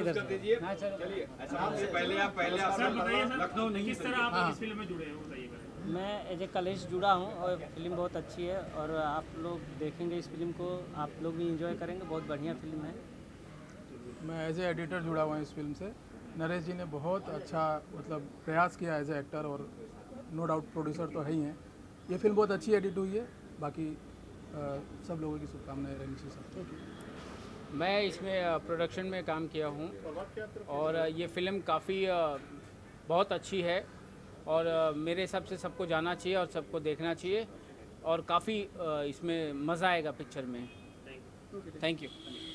मैं as a कलेश जुड़ा हूँ और फिल्म बहुत अच्छी है और आप लोग देखेंगे इस फिल्म को, आप लोग भी एंजॉय करेंगे, बहुत बढ़िया फिल्म है। मैं एज ए एडिटर जुड़ा हुआ हूँ इस फिल्म से। नरेश जी ने बहुत अच्छा मतलब प्रयास किया एज ए एक्टर और नो डाउट प्रोड्यूसर तो है ही हैं। ये फिल्म बहुत अच्छी एडिट हुई है। बाकी सब लोगों की शुभकामनाएं रहेंगी सर। मैं इसमें प्रोडक्शन में काम किया हूँ और ये फिल्म काफ़ी बहुत अच्छी है और मेरे हिसाब से सबको जाना चाहिए और सबको देखना चाहिए और काफ़ी इसमें मज़ा आएगा पिक्चर में। Thank you.